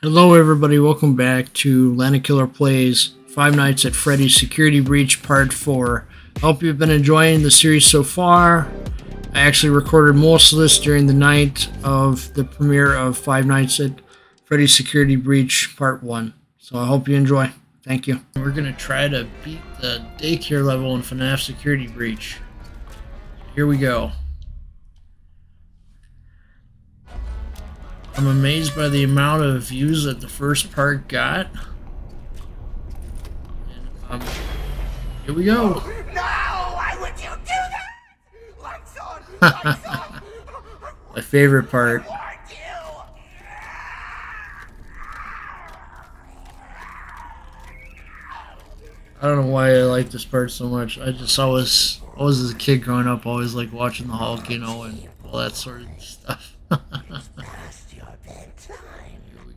Hello everybody, welcome back to Landedkiller Plays Five Nights at Freddy's Security Breach Part 4. I hope you've been enjoying the series so far. I actually recorded most of this during the night of the premiere of Five Nights at Freddy's Security Breach Part 1. So I hope you enjoy. Thank you. We're going to try to beat the daycare level in FNAF Security Breach. Here we go. I'm amazed by the amount of views that the first part got. And here we go. No! Why would you do that? Lights on! Lights on! My favorite part. I don't know why I like this part so much. I just always as a kid growing up, always like watching the Hulk, you know, and all that sort of stuff.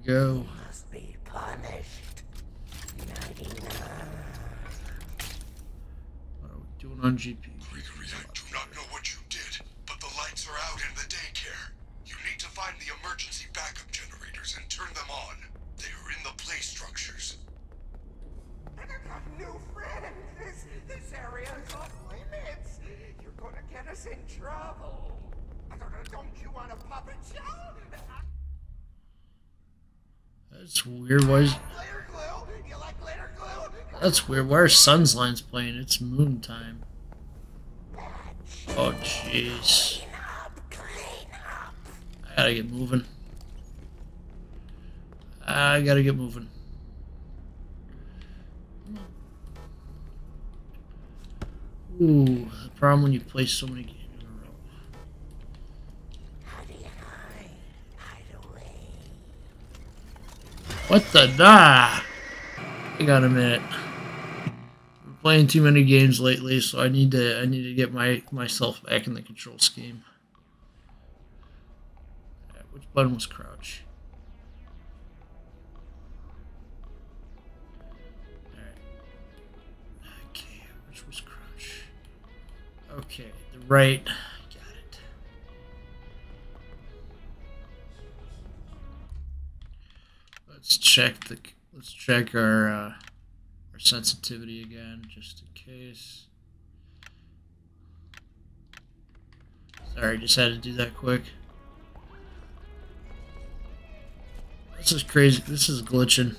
Go. Must be punished. 99. What are we doing on GP? Gregory, I do not know what you did, but the lights are out in the daycare. You need to find the emergency backup generators and turn them on. They are in the play structures. And I've got new friends. This area is off limits. You're gonna get us in trouble. I don't you want a puppet show? That's weird. Why is... That's weird. Why are Sun's lines playing? It's moon time. Oh, jeez. I gotta get moving. Ooh, the problem when you play so many games. What the nah? I got a minute. I'm playing too many games lately, so I need to get myself back in the control scheme. Right, which button was crouch? Alright. Okay, which was crouch? Okay, the right. Let's check our sensitivity again, just in case. Sorry, just had to do that quick. This is crazy. This is glitching.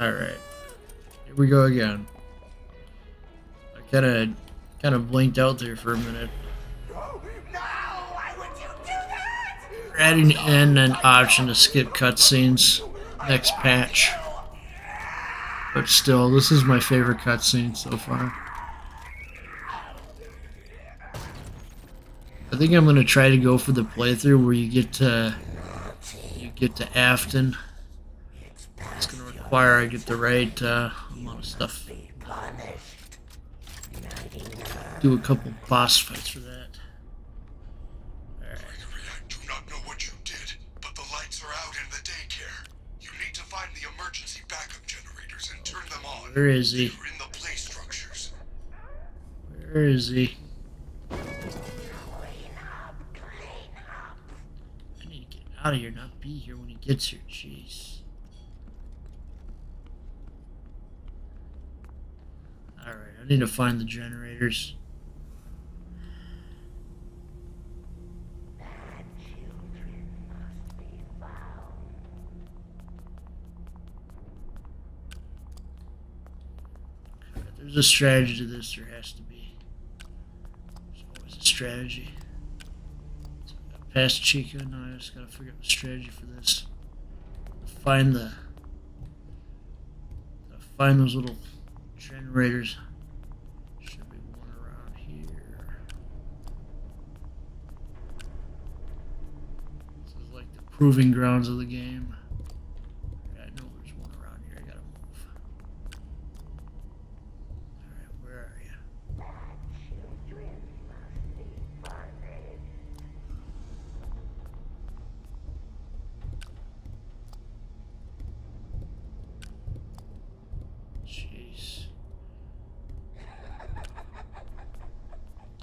All right, here we go again. I kind of blinked out there for a minute. Adding in an option to skip cutscenes next patch, but still, this is my favorite cutscene so far. I think I'm gonna try to go for the playthrough where you get to Afton. It's gonna require I get the right amount of stuff. Do a couple boss fights for that. Where is he? Where is he? I need to get out of here, not be here when he gets here. Jeez. Alright, I need to find the generators. There's a strategy to this, there has to be. There's always a strategy. So I got past Chico, now I just gotta figure out the strategy for this. Gotta find those little generators. Should be one around here. This is like the proving grounds of the game.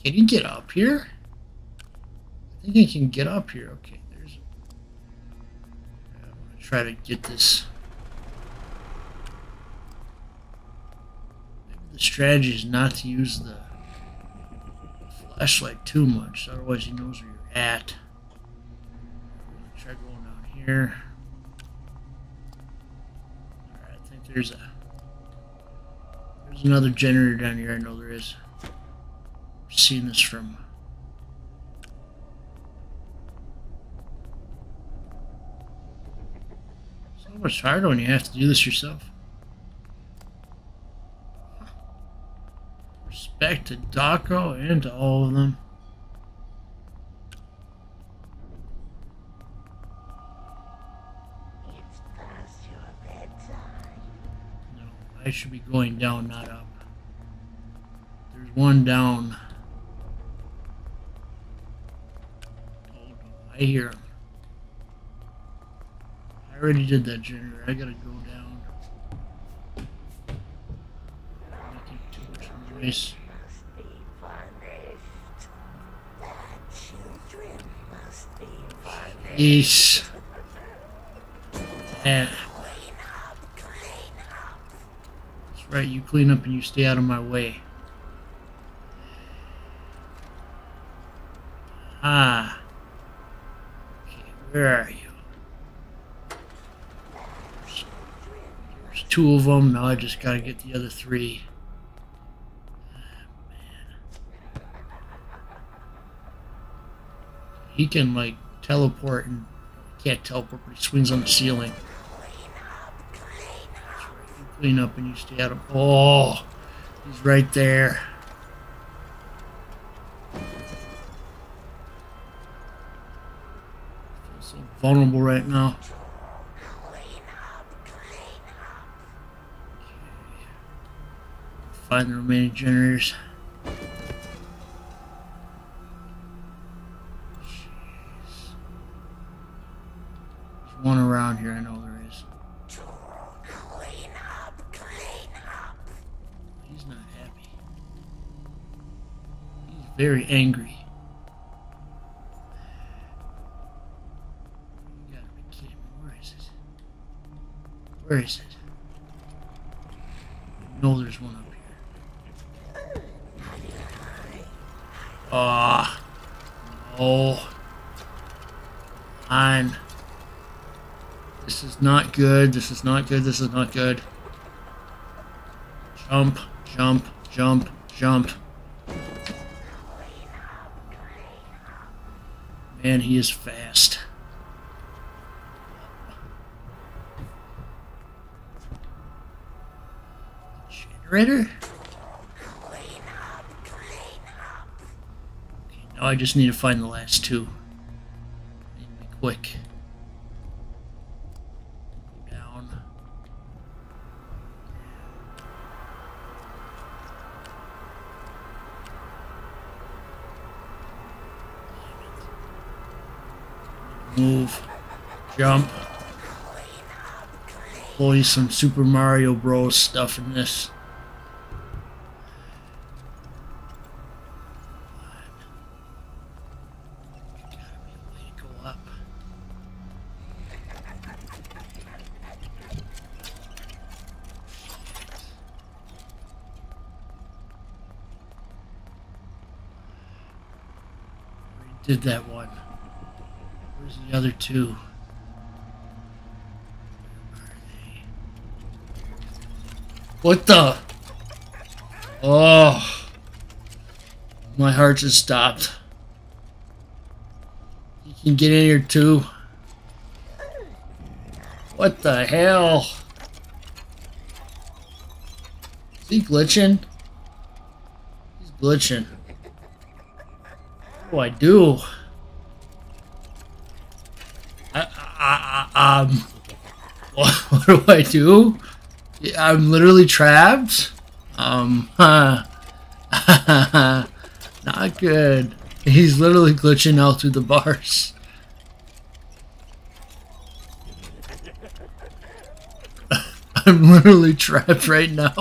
Can you get up here? I I think he can get up here. Okay, there's... I'm going to try to get this. Maybe the strategy is not to use the flashlight too much, otherwise he knows where you're at. Try going down here. Alright, I think there's a... there's another generator down here, I know there is. I've seen this from... so much harder when you have to do this yourself. Respect to Daco and to all of them. It's past your bedtime. No, I should be going down, not up. There's one down. Hold on, I hear him. I already did that generator. I gotta go down. Nice. Must be punished. The children must be punished. Yeah. Clean up. That's right, you clean up and you stay out of my way. Ah. Okay, where are you? There's two of them. Now I just gotta get the other three. He can, like, teleport and... can't teleport, but he swings on the ceiling. You clean up and you stay out of... oh! He's right there. I feel so vulnerable right now. Okay. Find the remaining generators. One around here, I know there is. Clean up. He's not happy. He's very angry. You gotta be kidding me. Where is it? I know there's one up here. Ah, oh, I'm... this is not good, this is not good, this is not good. Jump, jump, jump, jump. Man, he is fast. Generator? Okay, now I just need to find the last two. I need to be quick. Move, jump, play some Super Mario Bros. Stuff in this. There's gotta be a way to go up. We did that one. Where's the other two? Where are they? What the? Oh, my heart just stopped. You can get in here too. What the hell? Is he glitching? He's glitching. What do? What do I do? I'm literally trapped. Not good. He's literally glitching out through the bars. I'm literally trapped right now.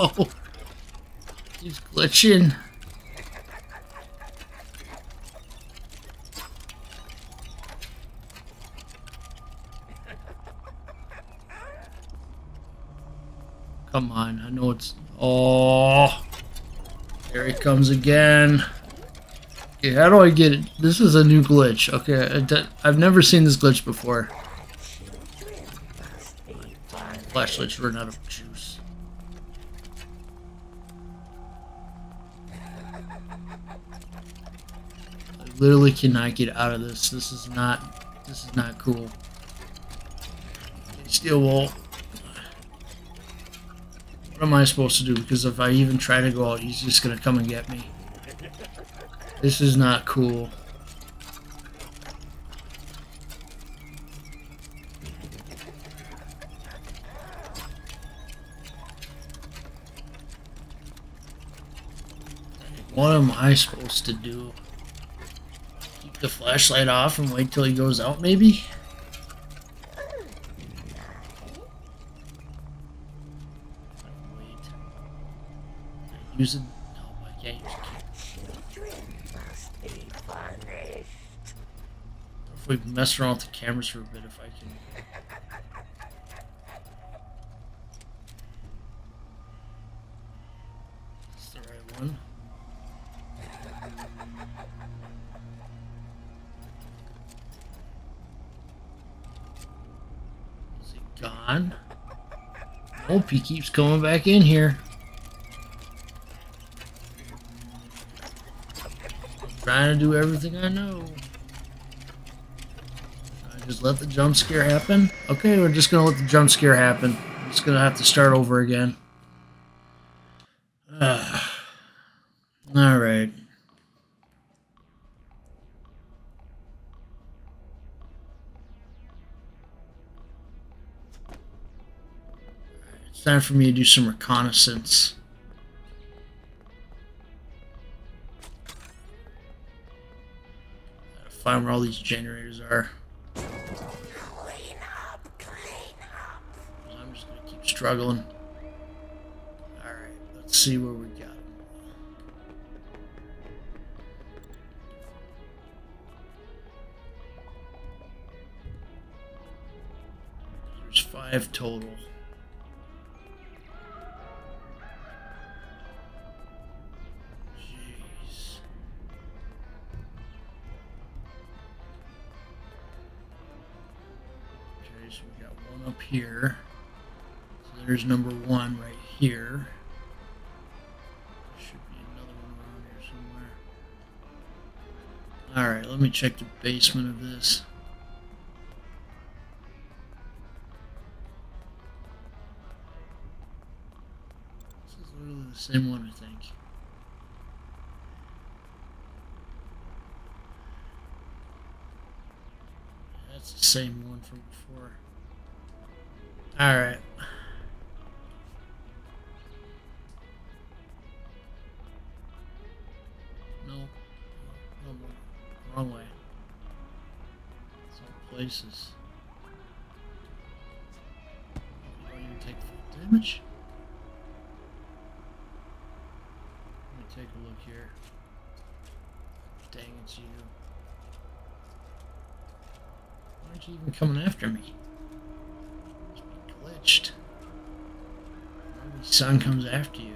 He's glitching. Come on, I know it's... Oh, there it comes again. Okay, how do I get it? This is a new glitch. Okay, I've never seen this glitch before. Flashlights run out of juice. I literally cannot get out of this. This is not cool. Steel wool. What am I supposed to do? Because if I even try to go out, he's just gonna come and get me. This is not cool. What am I supposed to do? Keep the flashlight off and wait till he goes out, maybe? Wait. Use it. No, I can't use it. If we mess around with the cameras for a bit, if I can. That's the right one. Gone. Nope, he keeps coming back in here. I'm trying to do everything I know. Should I just let the jump scare happen? Okay, we're just gonna let the jump scare happen. I'm just gonna have to start over again. Alright. It's time for me to do some reconnaissance. Gotta find where all these generators are. Clean up. I'm just gonna keep struggling. Alright, let's see where we got. There's 5 total. Up here, so there's number 1 right here. There should be another one around here somewhere. Alright, let me check the basement of this. This is literally the same one, I think. That's the same one from before. Alright. No. Wrong way. It's all places. Do I even take full damage? Let me take a look here. Dang, it's you. Why aren't you even coming after me? Glitched. The sun comes after you.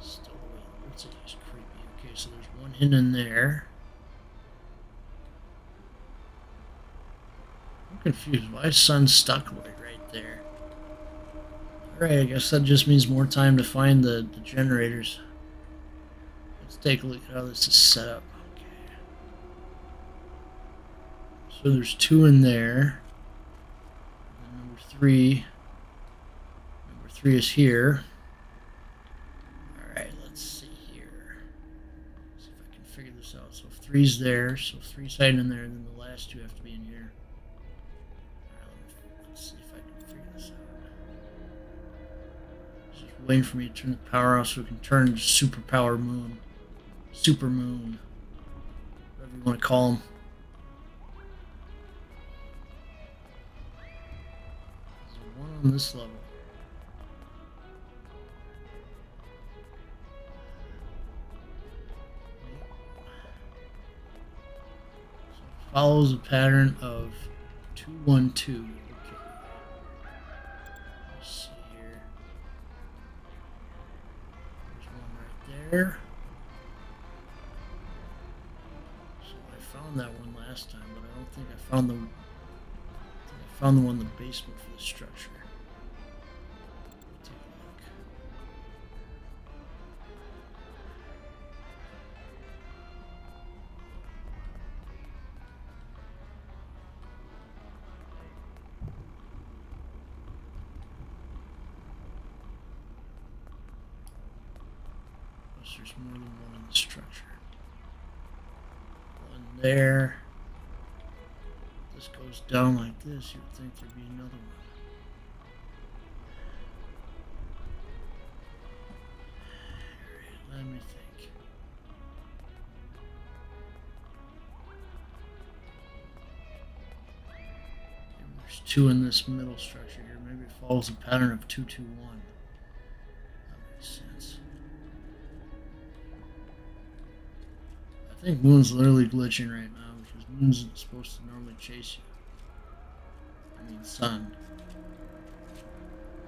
Still waiting. What's it? Just creepy. Okay, so there's one hidden there. I'm confused. Why is sun stuck right there? Alright, I guess that just means more time to find the generators. Let's take a look at how this is set up. Okay. So there's 2 in there. 3. Number 3 is here. Alright, let's see here. Let's see if I can figure this out. So if 3's there, so if 3's hiding in there, then the last 2 have to be in here. Alright, let's see if I can figure this out. Just waiting for me to turn the power off so we can turn into Superpower Moon. Super Moon. Whatever you want to call them. On this level. So it follows a pattern of 2, 1, 2. Okay. Let's see here. there. So I found that one last time, but I don't think I found the one in the basement for the structure. Take a look. Unless there's more than one in the structure. One there. Goes down like this, you would think there'd be another one. All right, let me think. Maybe there's two in this middle structure here. Maybe it follows a pattern of 2, 2, 1. That makes sense. I think Moon's literally glitching right now. Moon's supposed to normally chase you. I mean, sun.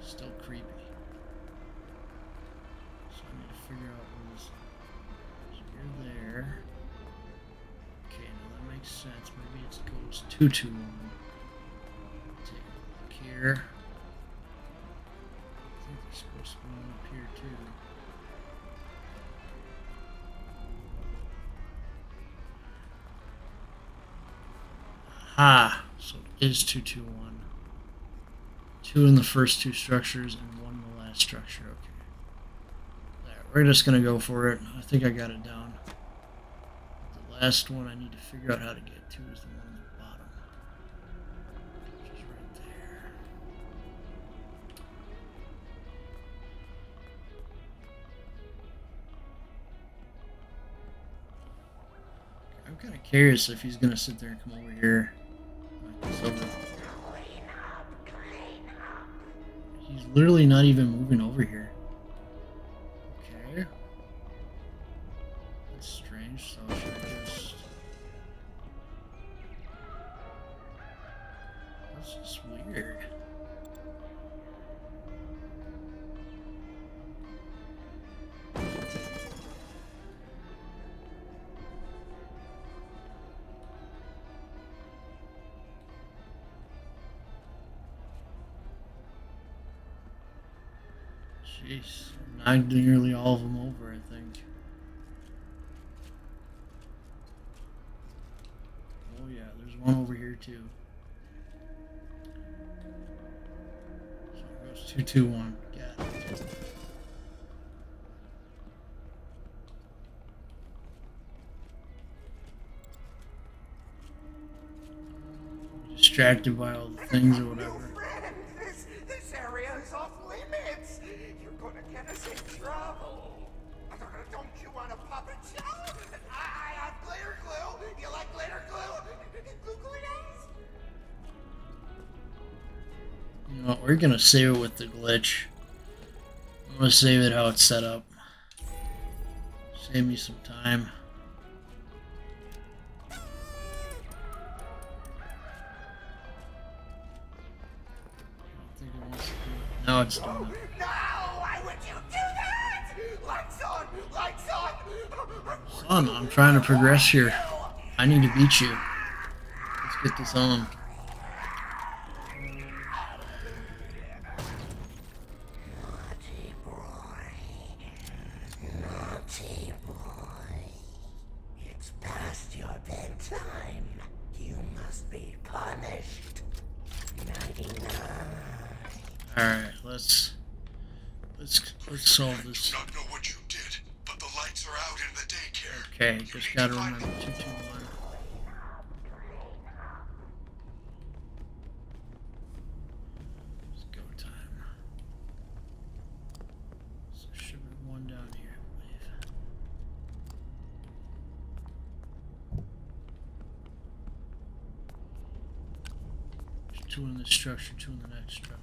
Still creepy. So I need to figure out what this is. So you're there. Okay, now that makes sense. Maybe it goes 2, 2, 1. Take a look here. I think there's supposed to be one up here too. Ah, so it is 2, 2, 1. 2 in the first two structures and 1 in the last structure. Okay. Alright, we're just gonna go for it. I think I got it down. The last one I need to figure out how to get to is the one on the bottom, which is right there. I'm kind of curious if he's gonna sit there and come over here. He's literally not even moving over here. Okay. That's strange, so should I just... That's just weird. Jeez, knocked nearly all of them over, I think. Oh yeah, there's one over here too. So it goes 2, 2, 1. Got it. I'm distracted by all the things or whatever. Well, we're gonna save it with the glitch. I'm gonna save it how it's set up. Save me some time. Now it's done. No! Why would you do that? Lights on! Lights on! Son, I'm trying to progress here. I need to beat you. Let's get this on. Solve this. I do not know what you did, but the lights are out in the daycare. Okay, you just gotta remember 2, 2, 1. It's go time. So there should be one down here, I believe. There's 2 in this structure, 2 in the next structure.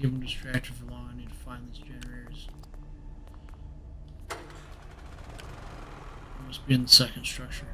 Keep them distracted for long. I need to find these generators. It must be in the second structure.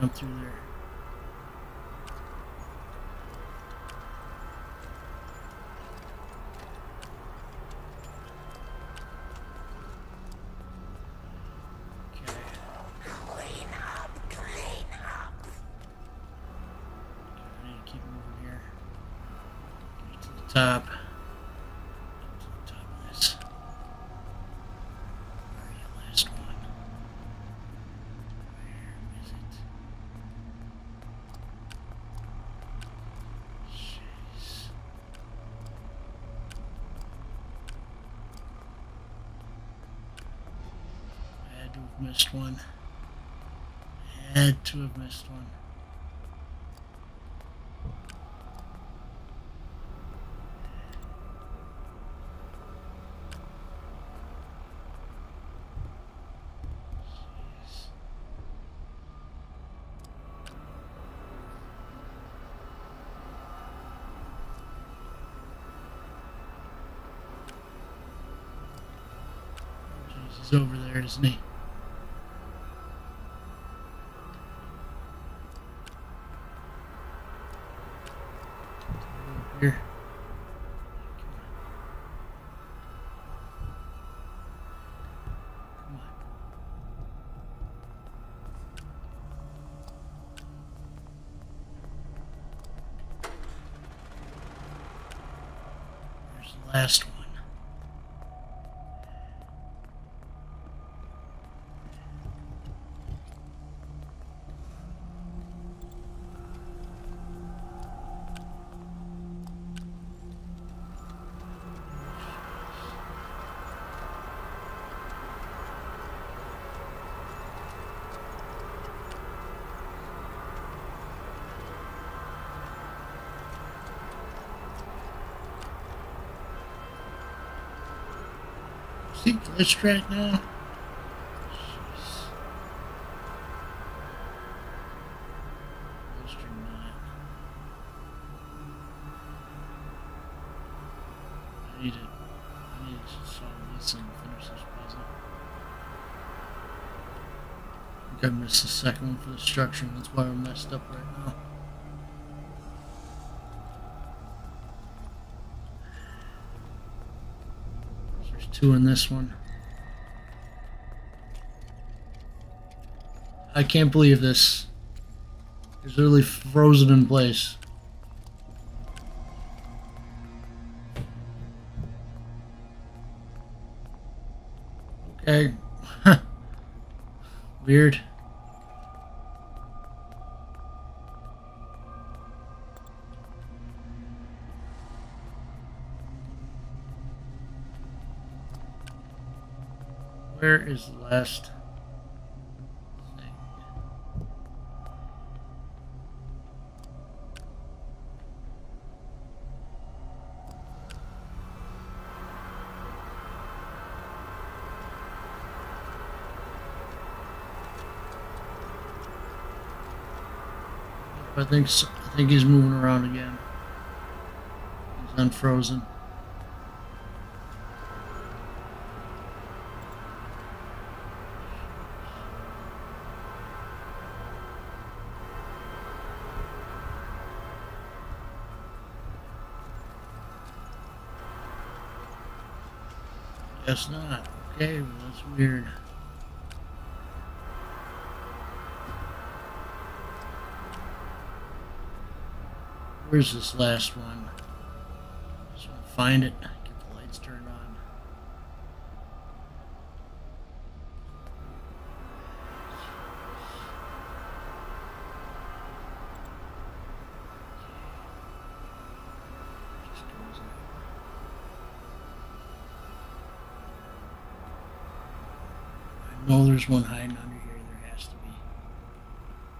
Jump through there. Okay. Clean up. Okay, I need to keep moving here. Get to the top. Missed one. Had to have missed one. Jeez, he's over there, isn't he? Last one. See, glitched right now. I need to solve this and finish this puzzle. I think I missed the second one for the structure, and that's why we're messed up right now. Two in this one. I can't believe this. It's literally frozen in place. Okay. Weird. Where is the last thing? I think he's moving around again. He's unfrozen. Guess not. Okay, well, that's weird. Where's this last one? find it. Get the lights turned on. Just goes in. I know there's one hiding under here. There has to be.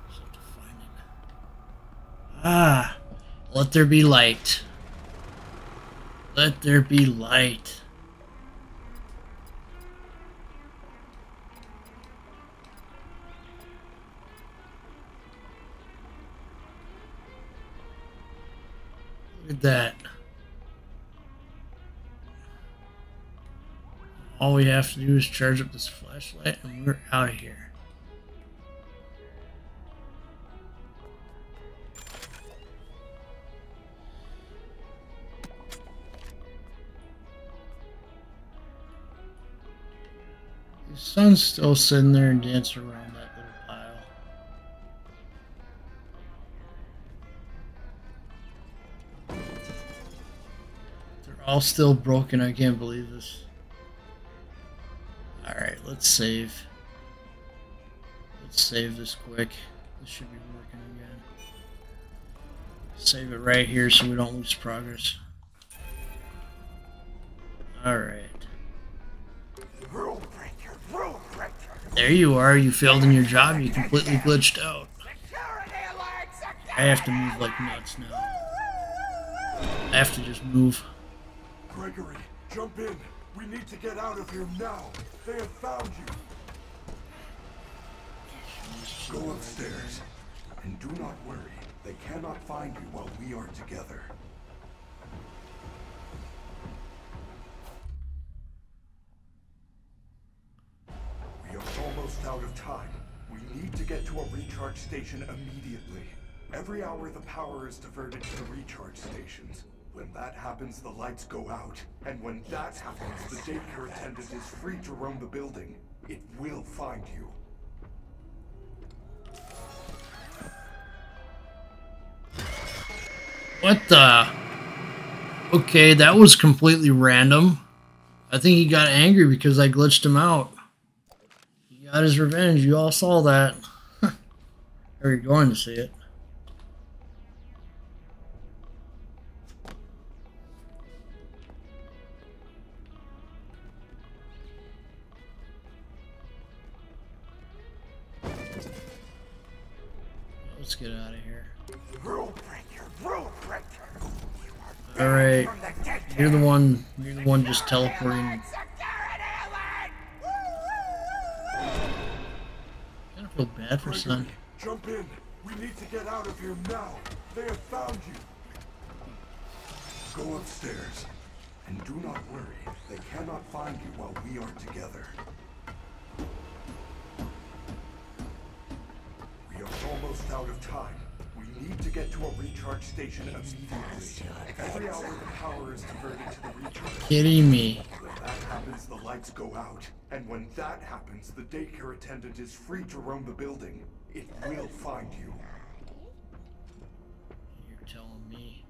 Just have to find it. Ah! Let there be light. Let there be light. Look at that. All we have to do is charge up this flashlight and we're out of here. Sun's still sitting there and dancing around that little pile. They're all still broken, I can't believe this. Alright, let's save. Let's save this quick. This should be working again. Save it right here so we don't lose progress. Alright. There you are, you failed in your job, you completely glitched out. I have to move like nuts now. I have to just move. Gregory, jump in. We need to get out of here now. They have found you. Go upstairs. And do not worry. They cannot find you while we are together. Out of time. We need to get to a recharge station immediately. Every hour the power is diverted to the recharge stations. When that happens, the lights go out. And when that happens, the daycare attendant is free to roam the building. It will find you. What the? Okay, that was completely random. I think he got angry because I glitched him out. Got his revenge, you all saw that. Or you're going to see it. Let's get out of here. Alright. You're the one just teleporting. I feel bad for Son. Jump in. We need to get out of here now. They have found you. Go upstairs. And do not worry. They cannot find you while we are together. We are almost out of time. We need to get to a recharge station immediately. Every hour the power is diverted to the recharge. Kidding me. When that happens, the lights go out. And when that happens, the daycare attendant is free to roam the building. It will find you. You're telling me.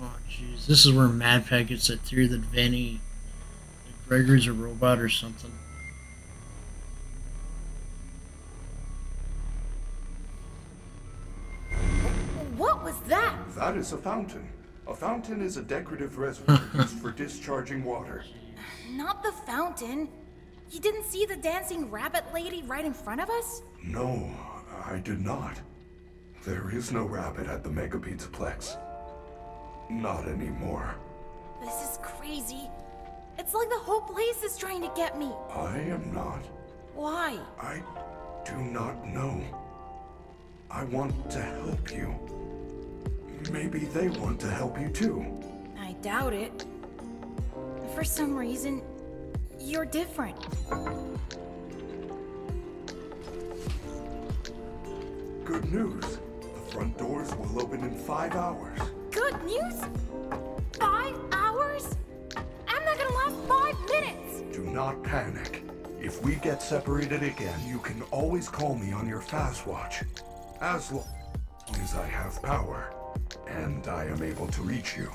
Oh, jeez. This is where Madpack gets that theory that Vanny, that Gregory's a robot or something. That is a fountain. A fountain is a decorative reservoir used for discharging water. Not the fountain. You didn't see the dancing rabbit lady right in front of us? No, I did not. There is no rabbit at the Mega Pizzaplex. Not anymore. This is crazy. It's like the whole place is trying to get me. I am not. Why? I do not know. I want to help you. Maybe they want to help you too. I doubt it. For some reason, you're different. Good news. The front doors will open in 5 hours. Good news? 5 hours? I'm not minutes! Do not panic. If we get separated again, you can always call me on your fast watch. As long as I have power, and I am able to reach you.